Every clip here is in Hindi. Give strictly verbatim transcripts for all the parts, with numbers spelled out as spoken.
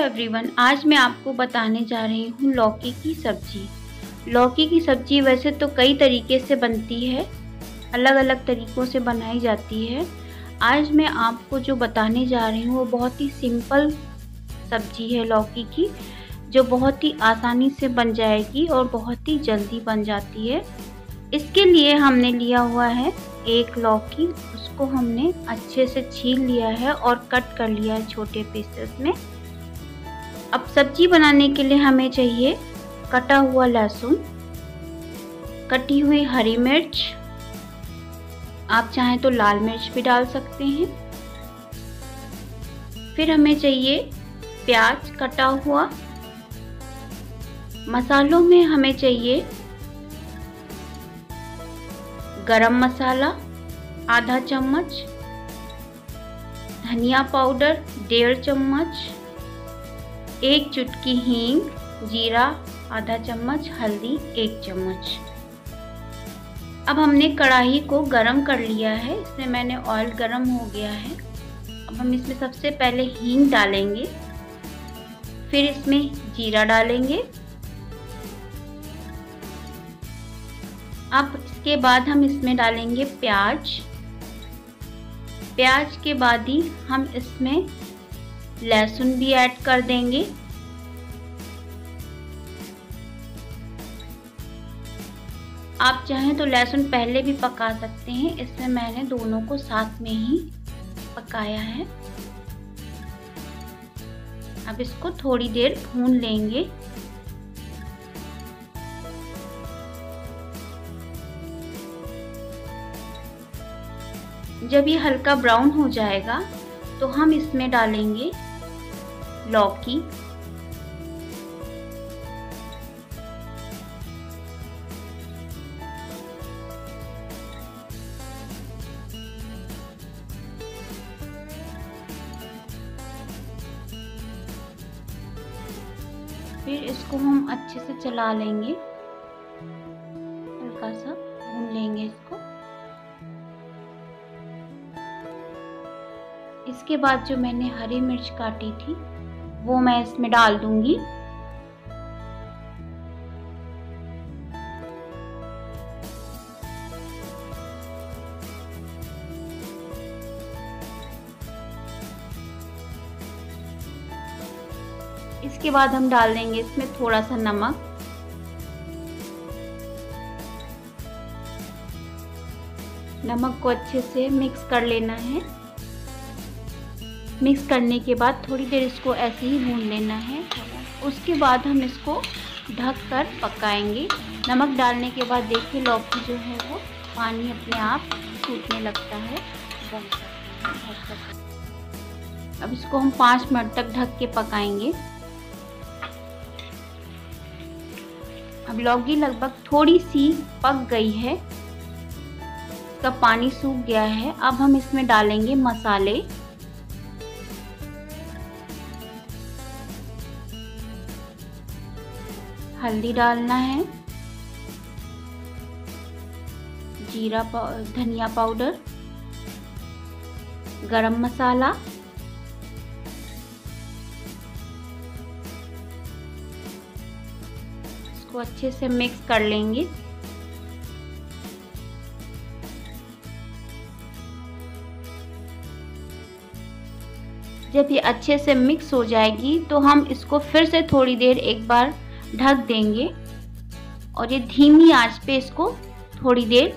हेलो एवरीवन, आज मैं आपको बताने जा रही हूँ लौकी की सब्ज़ी। लौकी की सब्ज़ी वैसे तो कई तरीके से बनती है, अलग अलग तरीक़ों से बनाई जाती है। आज मैं आपको जो बताने जा रही हूँ वो बहुत ही सिंपल सब्ज़ी है लौकी की, जो बहुत ही आसानी से बन जाएगी और बहुत ही जल्दी बन जाती है। इसके लिए हमने लिया हुआ है एक लौकी, उसको हमने अच्छे से छील लिया है और कट कर लिया है छोटे पीसेस में। अब सब्जी बनाने के लिए हमें चाहिए कटा हुआ लहसुन, कटी हुई हरी मिर्च, आप चाहें तो लाल मिर्च भी डाल सकते हैं। फिर हमें चाहिए प्याज कटा हुआ। मसालों में हमें चाहिए गरम मसाला आधा चम्मच, धनिया पाउडर डेढ़ चम्मच, एक चुटकी हींग, जीरा आधा चम्मच, हल्दी एक चम्मच। अब हमने कढ़ाई को गरम कर लिया है, इसमें मैंने ऑयल गरम हो गया है। अब हम इसमें सबसे पहले हींग डालेंगे, फिर इसमें जीरा डालेंगे। अब इसके बाद हम इसमें डालेंगे प्याज। प्याज के बाद ही हम इसमें लहसुन भी ऐड कर देंगे। आप चाहें तो लहसुन पहले भी पका सकते हैं, इसमें मैंने दोनों को साथ में ही पकाया है। अब इसको थोड़ी देर भून लेंगे। जब ये हल्का ब्राउन हो जाएगा तो हम इसमें डालेंगे लौकी। फिर इसको हम अच्छे से चला लेंगे, हल्का सा भून लेंगे इसको। इसके बाद जो मैंने हरी मिर्च काटी थी वो मैं इसमें डाल दूंगी। इसके बाद हम डाल देंगे इसमें थोड़ा सा नमक। नमक को अच्छे से मिक्स कर लेना है। मिक्स करने के बाद थोड़ी देर इसको ऐसे ही भून लेना है। उसके बाद हम इसको ढक कर पकाएंगे। नमक डालने के बाद देखिए लौकी जो है वो पानी अपने आप सूखने लगता है। अब इसको हम पाँच मिनट तक ढक के पकाएंगे। अब लौकी लगभग थोड़ी सी पक गई है, इसका पानी सूख गया है। अब हम इसमें डालेंगे मसाले। हल्दी डालना है, जीरा पाउडर, धनिया पाउडर, गरम मसाला, इसको अच्छे से मिक्स कर लेंगे। जब ये अच्छे से मिक्स हो जाएगी तो हम इसको फिर से थोड़ी देर एक बार ढक देंगे और ये धीमी आंच पे इसको थोड़ी देर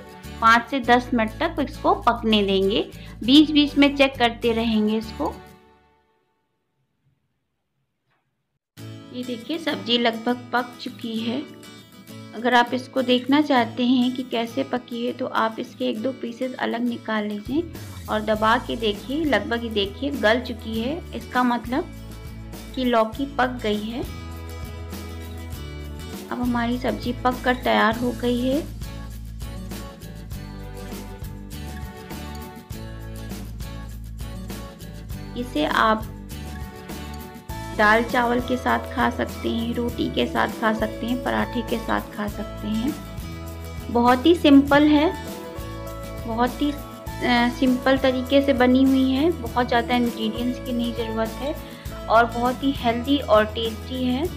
पाँच से दस मिनट तक इसको पकने देंगे। बीच बीच में चेक करते रहेंगे इसको। ये देखिए सब्जी लगभग पक चुकी है। अगर आप इसको देखना चाहते हैं कि कैसे पकी है तो आप इसके एक दो पीसेस अलग निकाल लीजिए और दबा के देखिए। लगभग ये देखिए गल चुकी है, इसका मतलब कि लौकी पक गई है। अब हमारी सब्जी पक कर तैयार हो गई है। इसे आप दाल चावल के साथ खा सकते हैं, रोटी के साथ खा सकते हैं, पराठे के साथ खा सकते हैं। बहुत ही सिंपल है, बहुत ही सिंपल तरीके से बनी हुई है, बहुत ज़्यादा इंग्रेडिएंट्स की नहीं ज़रूरत है। और बहुत ही हेल्दी और टेस्टी है।